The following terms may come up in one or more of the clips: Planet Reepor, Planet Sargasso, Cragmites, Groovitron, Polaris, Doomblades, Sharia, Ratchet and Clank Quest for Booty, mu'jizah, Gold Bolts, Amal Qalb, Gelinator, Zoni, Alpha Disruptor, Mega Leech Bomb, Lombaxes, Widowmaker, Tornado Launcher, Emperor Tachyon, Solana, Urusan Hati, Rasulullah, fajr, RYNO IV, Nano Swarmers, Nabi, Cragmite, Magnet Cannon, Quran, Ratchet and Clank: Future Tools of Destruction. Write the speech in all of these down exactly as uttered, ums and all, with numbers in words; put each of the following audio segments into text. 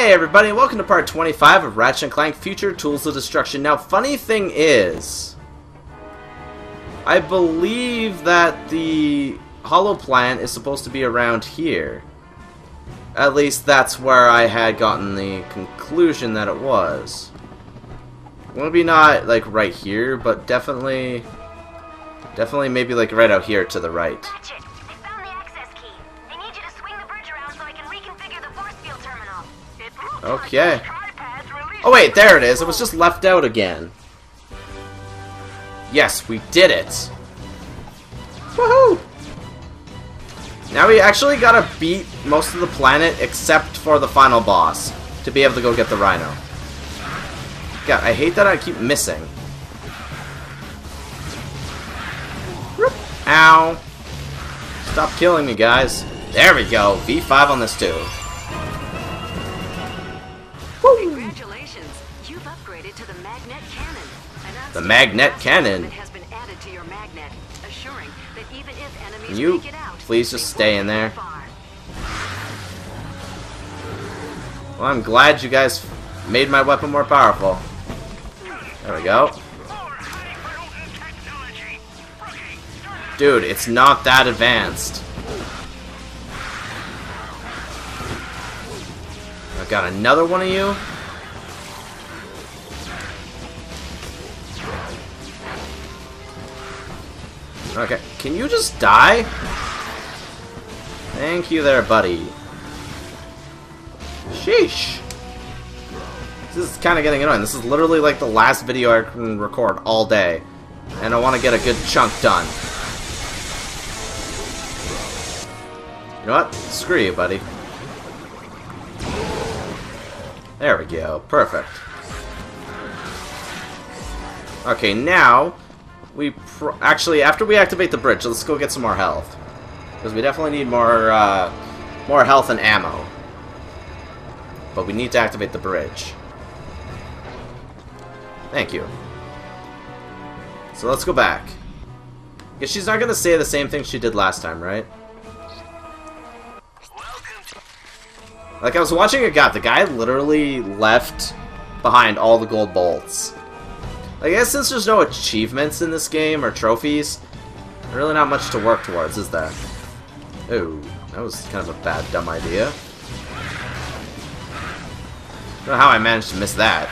Hey everybody, and welcome to part twenty-five of Ratchet and Clank: Future Tools of Destruction. Now, funny thing is, I believe that the hollow plant is supposed to be around here. At least that's where I had gotten the conclusion that it was. Maybe not like right here, but definitely, definitely maybe like right out here to the right. Okay. Oh wait, there it is. It was just left out again. Yes, we did it. Woohoo! Now we actually gotta beat most of the planet except for the final boss to be able to go get the Rhino. God, I hate that I keep missing. Ow. Stop killing me, guys. There we go. V five on this too. Congratulations, you've upgraded to the Magnet Cannon. The Magnet Cannon has been added to your magnet, assuring that even if enemies you get out, please just stay in there. Well, I'm glad you guys made my weapon more powerful. There we go. Dude, it's not that advanced. I've got another one of you. Okay, can you just die? Thank you there, buddy. Sheesh. This is kind of getting annoying. This is literally like the last video I can record all day. And I want to get a good chunk done. You know what? Screw you, buddy. There we go. Perfect. Okay, now... We pr actually, after we activate the bridge, let's go get some more health. Because we definitely need more, uh, more health and ammo. But we need to activate the bridge. Thank you. So let's go back. Because she's not going to say the same thing she did last time, right? Like, I was watching a guy. The guy literally left behind all the gold bolts. I guess since there's no achievements in this game, or trophies, really not much to work towards, is there? Ooh, that was kind of a bad, dumb idea. I don't know how I managed to miss that.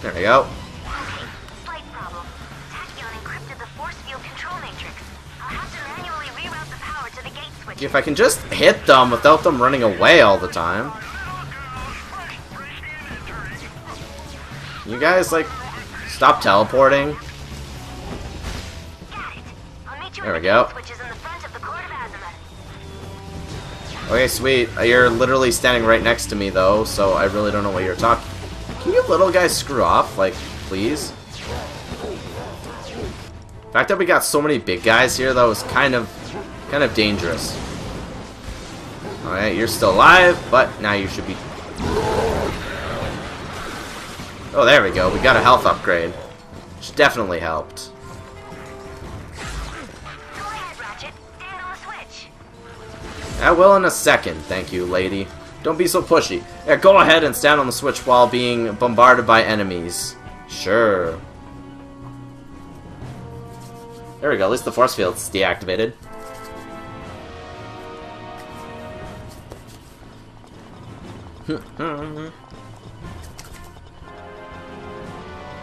There we go. Okay, slight problem. Tachyon encrypted the force field control matrix. I'll have to manually reroute the power to the gate switch. If I can just hit them without them running away all the time. You guys, like... Stop teleporting. There we go. Okay, sweet. You're literally standing right next to me, though, so I really don't know what you're talking. Can you little guys screw off? Like, please? The fact that we got so many big guys here, though, is kind of, kind of dangerous. Alright, you're still alive, but now you should be... Oh, there we go. We got a health upgrade, which definitely helped. Go ahead, Ratchet. Stand on the switch. I will in a second. Thank you, lady. Don't be so pushy. Yeah, go ahead and stand on the switch while being bombarded by enemies. Sure. There we go. At least the force field's deactivated.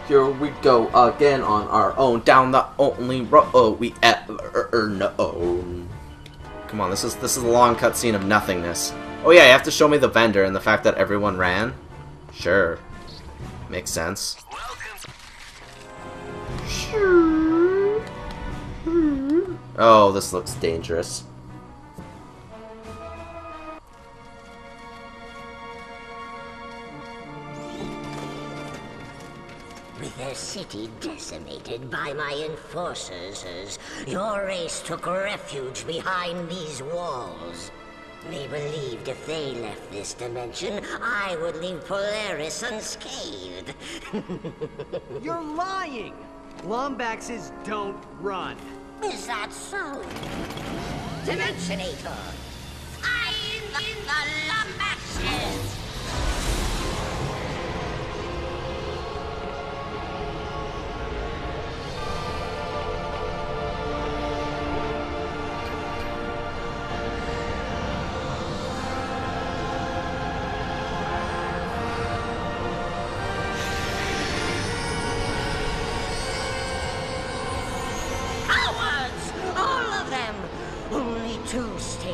Here we go again on our own, down the only road we ever know. Come on, this is this is a long cutscene of nothingness. Oh yeah, you have to show me the vendor and the fact that everyone ran. Sure, makes sense. Sure. Oh, this looks dangerous. Their city decimated by my enforcers, your race took refuge behind these walls. They believed if they left this dimension, I would leave Polaris unscathed. You're lying! Lombaxes don't run. Is that so? Dimensionator! I am the Lombaxes!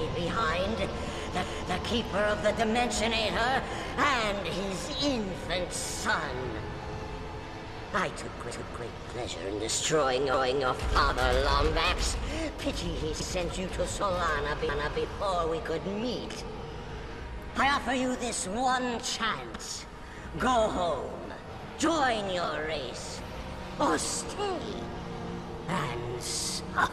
behind, the, the keeper of the Dimensionator and his infant son. I took great, great pleasure in destroying your father, Lombax. Pity he sent you to Solana before we could meet. I offer you this one chance. Go home, join your race, or stay and suffer.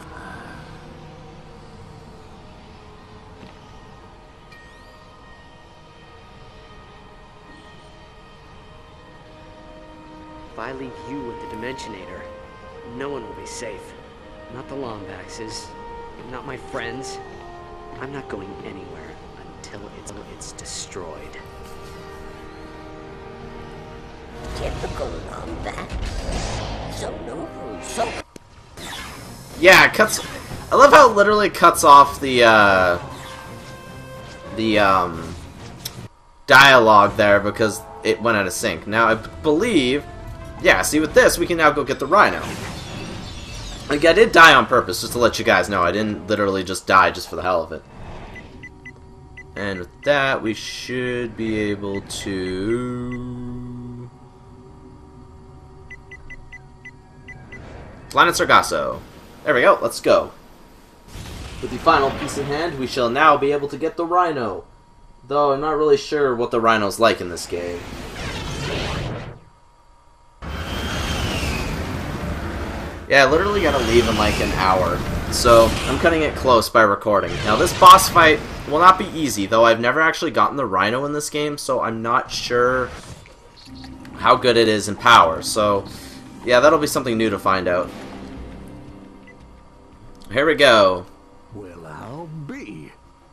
If I leave you with the Dimensionator, no one will be safe. Not the Lombaxes, not my friends. I'm not going anywhere until it's, it's destroyed. Typical Lombax. So noble, so... Yeah, it cuts... I love how it literally cuts off the, uh... the, um... dialogue there because it went out of sync. Now, I believe... Yeah, see, with this, we can now go get the Rhino. Like, I did die on purpose, just to let you guys know. I didn't literally just die just for the hell of it. And with that, we should be able to... Planet Sargasso. There we go, let's go. With the final piece in hand, we shall now be able to get the Rhino. Though, I'm not really sure what the Rhino's like in this game. Yeah, I literally gotta leave in like an hour, so I'm cutting it close by recording. Now this boss fight will not be easy, though I've never actually gotten the Rhino in this game, so I'm not sure how good it is in power. So yeah, that'll be something new to find out. Here we go. Well, I'll be.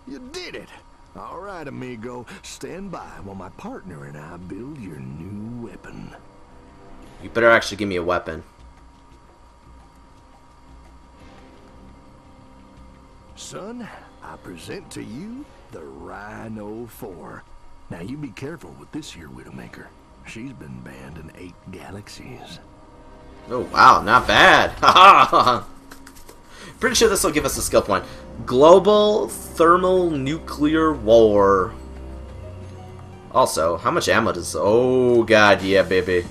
You did it. All right, amigo. Stand by while my partner and I build your new weapon. You better actually give me a weapon. Son, I present to you the RYNO four. Now you be careful with this here Widowmaker. She's been banned in eight galaxies. Oh wow, not bad. Pretty sure this will give us a skill point. Global thermal nuclear war. Also, how much ammo does... Oh god, yeah baby.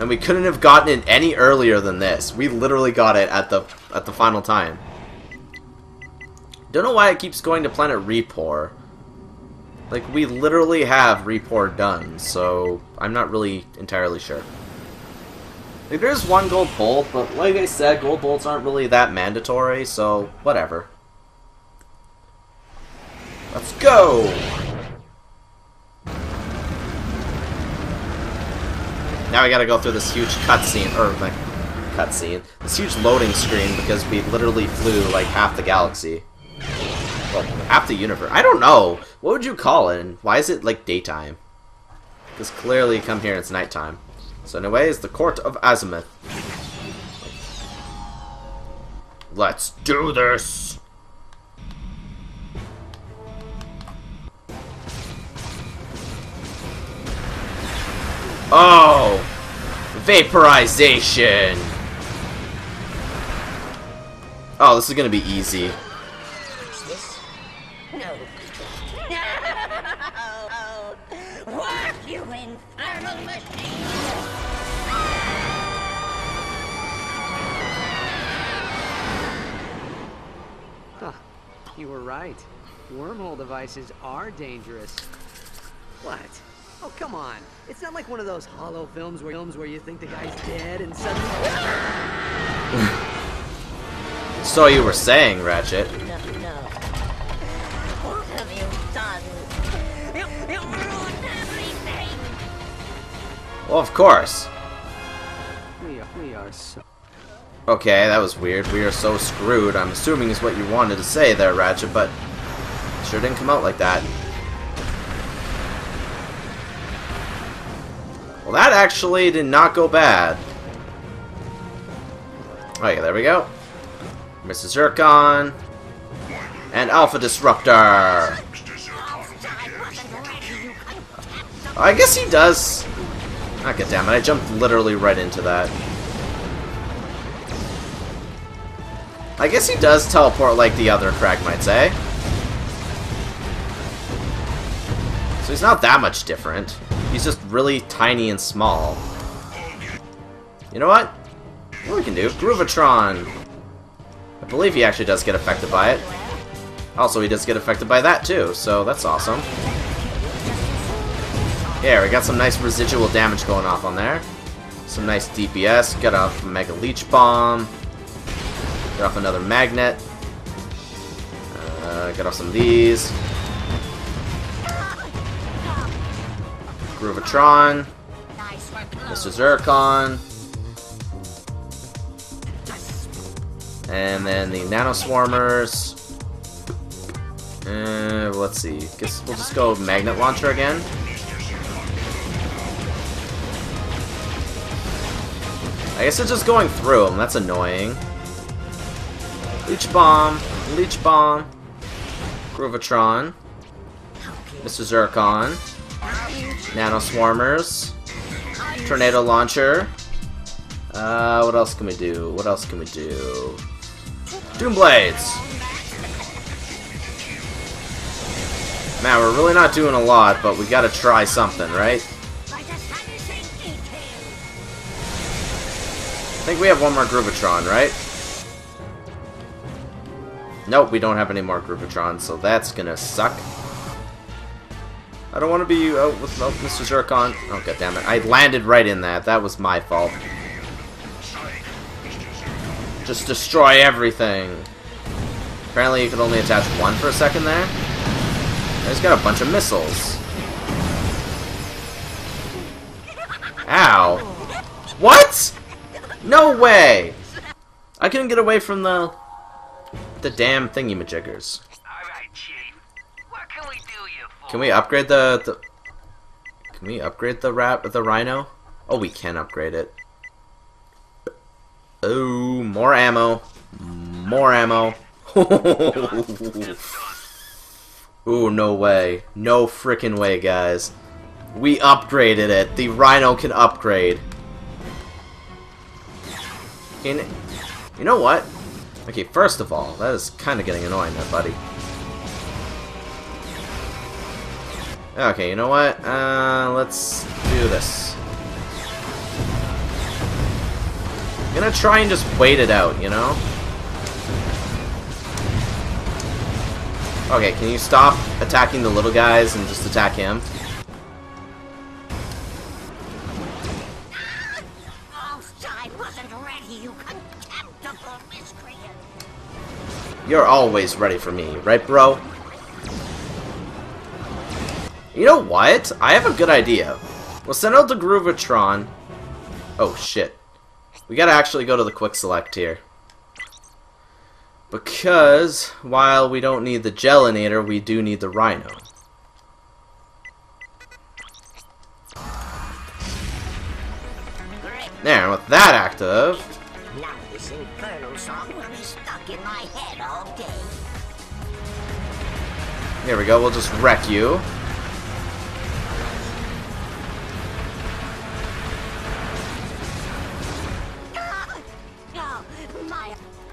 And we couldn't have gotten it any earlier than this. We literally got it at the at the final time. Don't know why it keeps going to Planet Reepor. Like, we literally have Reepor done, so I'm not really entirely sure. Like, there's one gold bolt, but like I said, gold bolts aren't really that mandatory, so whatever. Let's go! Now we gotta go through this huge cutscene, or like, cutscene, this huge loading screen because we literally flew like half the galaxy. Well, half the universe. I don't know. What would you call it? And why is it like daytime? Because clearly, come here, it's nighttime. So, in a way, it's the Court of Azimuth. Let's do this. Oh, vaporization. Oh, this is gonna be easy. You were right. Wormhole devices are dangerous. What? Oh, come on. It's not like one of those hollow films where, films where you think the guy's dead and suddenly... So you were saying, Ratchet. No, no. What have you done? You, you ruined everything! Well, of course. We are, we are so... Okay, that was weird. We are so screwed, I'm assuming is what you wanted to say there, Ratchet, but it sure didn't come out like that. Well, that actually did not go bad. Oh yeah, there we go. Missus Zircon. And Alpha Disruptor. I guess he does. Ah, god damn it, I jumped literally right into that. I guess he does teleport like the other Cragmites, eh? So he's not that much different. He's just really tiny and small. You know what? What we can do? Groovitron! I believe he actually does get affected by it. Also, he does get affected by that too, so that's awesome. Yeah, we got some nice residual damage going off on there. Some nice D P S. Got off a Mega Leech Bomb. Got off another Magnet. Uh, got off some of these. Groovitron. Mister Zircon. And then the Nano Swarmers. Uh, let's see. Guess we'll just go Magnet Launcher again. I guess it's just going through them. That's annoying. Leech Bomb. Leech Bomb. Groovitron. Mister Zircon. Nano Swarmers. Tornado Launcher. Uh, what else can we do? What else can we do? Doomblades! Man, we're really not doing a lot, but we gotta try something, right? I think we have one more Groovitron, right? Nope, we don't have any more Groovitron, so that's gonna suck. I don't want to be out oh, with oh, Mister Zircon. Oh, goddammit. I landed right in that. That was my fault. Just destroy everything. Apparently you could only attach one for a second there. I just got a bunch of missiles. Ow. What?! No way! I couldn't get away from the the damn thingy-majiggers. Alright, Chief. What can we do you for? Can we upgrade the, the Can we upgrade the rap the Rhino? Oh, we can upgrade it. Oh, more ammo. More ammo. Ooh, no way. No freaking way, guys. We upgraded it. The Rhino can upgrade. You know what? Okay, first of all, that is kind of getting annoying there, buddy. Okay, you know what? Uh, let's do this. I'm gonna try and just wait it out, you know? Okay, can you stop attacking the little guys and just attack him? You're always ready for me, right, bro? You know what? I have a good idea. We'll send out the Groovitron. Oh, shit. We gotta actually go to the quick select here. Because, while we don't need the Gelinator, we do need the Rhino. There, with that active... Now this infernal song will be stuck in my head all day. Here we go, we'll just wreck you.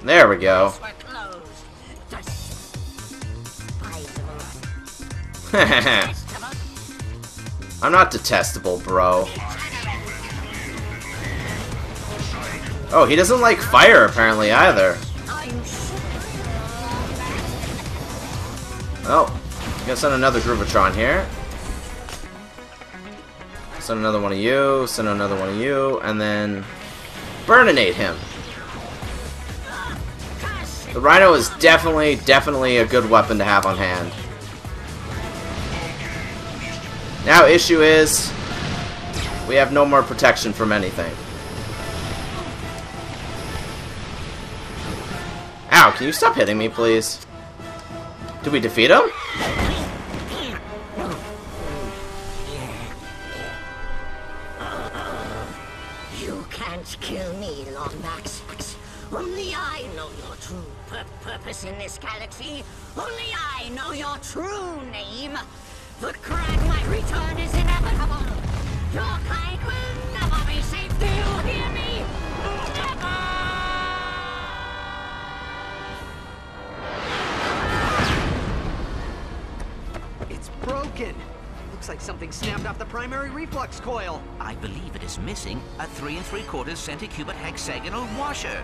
There we go. I'm not detestable, bro. Oh, he doesn't like fire, apparently, either. Oh, I'm gonna send another Groovitron here. Send another one of you, send another one of you, and then... Burninate him! The Rhino is definitely, definitely a good weapon to have on hand. Now, issue is... we have no more protection from anything. Ow, can you stop hitting me, please? Did we defeat him? You can't kill me, Lombaxes. Only I know your true pur purpose in this galaxy. Only I know your true name. The Cragmite return is inevitable. Your kind will never be safe. Do you hear me? Never! Looks like something snapped off the primary reflux coil. I believe it is missing a three and three quarters centicubic hexagonal washer.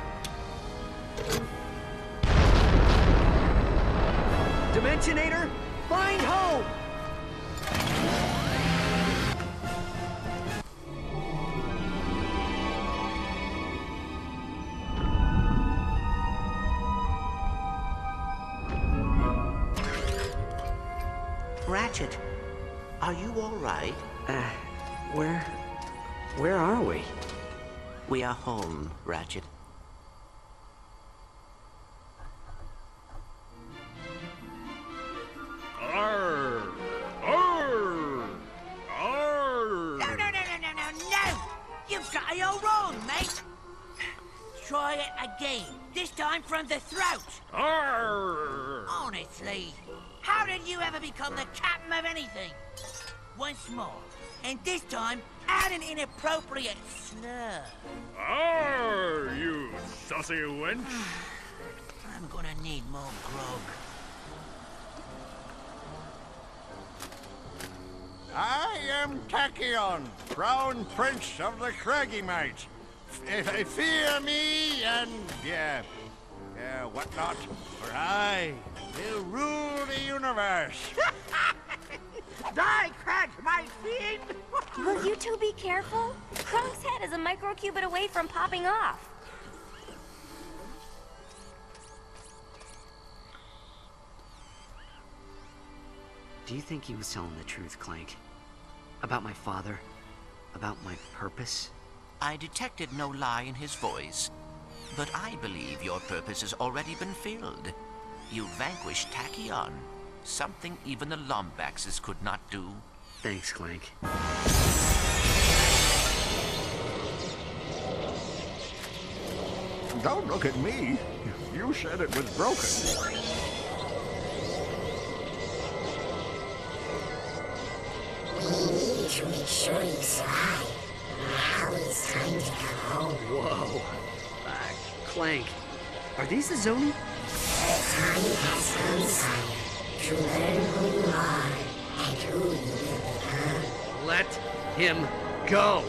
Dimensionator, find home! Ratchet, are you all right? Uh, where... where are we? We are home, Ratchet. Arr! Arr! Arr! No, no, no, no, no, no, no! You've got it all wrong, mate! Try it again, this time from the throat! Arr! Honestly, how did you ever become the captain of anything? Once more, and this time, add an inappropriate slur. Arr, you saucy wench! I'm gonna need more grog. I am Tachyon, Crown Prince of the Cragmites. F fear me and, yeah, yeah, whatnot, for I will rule the universe. Die, Cragmite fiend! Will you two be careful? Krong's head is a microcubit away from popping off. Do you think he was telling the truth, Clank? About my father? About my purpose? I detected no lie in his voice, but I believe your purpose has already been filled. You vanquished Tachyon, something even the Lombaxes could not do. Thanks, Clank. Don't look at me. You said it was broken. Should we show you side? Now it's time to go home. Whoa. Uh, Clank, are these the Zoni? The Zoni has come, sire, to learn who you are and who you will become. Let him go.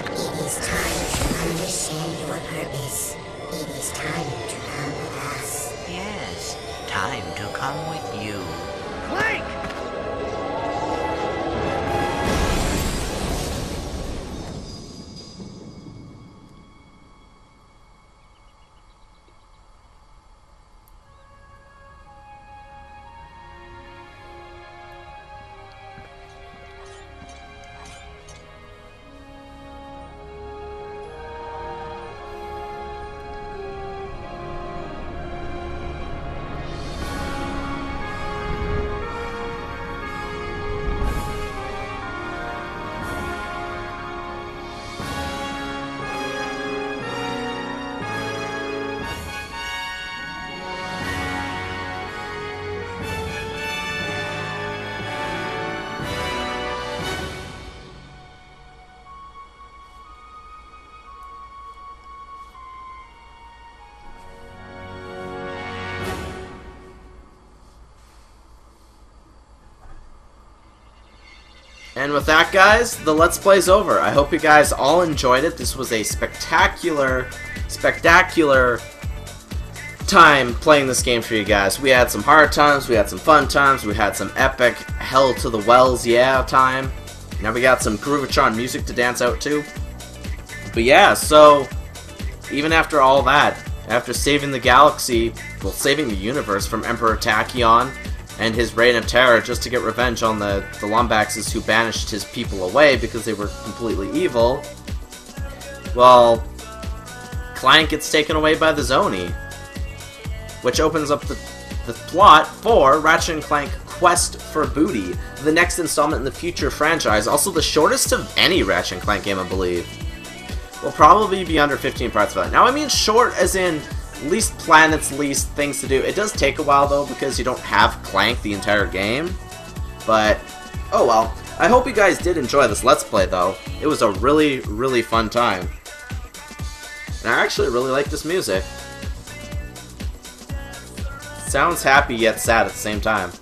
It is time to understand your purpose. It is time to come with us. Yes, time to come with you. Clank! And with that, guys, the Let's Play's over. I hope you guys all enjoyed it. This was a spectacular, spectacular time playing this game for you guys. We had some hard times, we had some fun times, we had some epic hell to the wells, yeah, time. Now we got some Groovitron music to dance out to. But yeah, so, even after all that, after saving the galaxy, well, saving the universe from Emperor Tachyon, and his reign of terror just to get revenge on the, the Lombaxes who banished his people away because they were completely evil, well, Clank gets taken away by the Zoni, which opens up the, the plot for Ratchet and Clank Quest for Booty, the next installment in the future franchise, also the shortest of any Ratchet and Clank game, I believe. Will probably be under fifteen parts of that. Now, I mean short as in least planets, least things to do. It does take a while, though, because you don't have Clank the entire game. But, oh well. I hope you guys did enjoy this Let's Play, though. It was a really, really fun time. And I actually really like this music. Sounds happy yet sad at the same time.